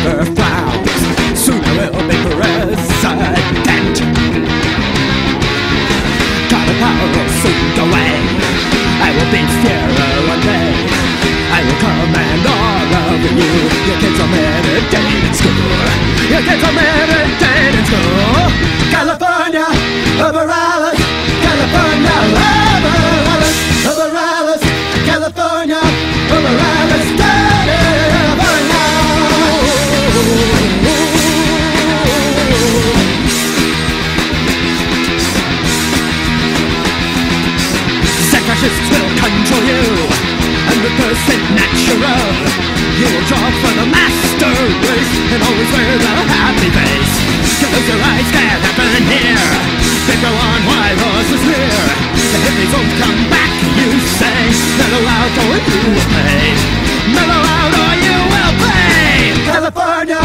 never found, soon I will be president. God, the power will suit the way. I will be fairer one day. I will command all of you. Your kids are meditating in school. Your kids are meditating in school. California, Uberalus, California, Uberalus, Uberalus, California, Uberalus. Will control you, 100% natural. You will draw for the master race and always wear the happy face. Close your eyes, can't happen here. They go on while yours is near. The hippies won't come back, you say. Mellow out or you will pay. Mellow out or you will pay. California,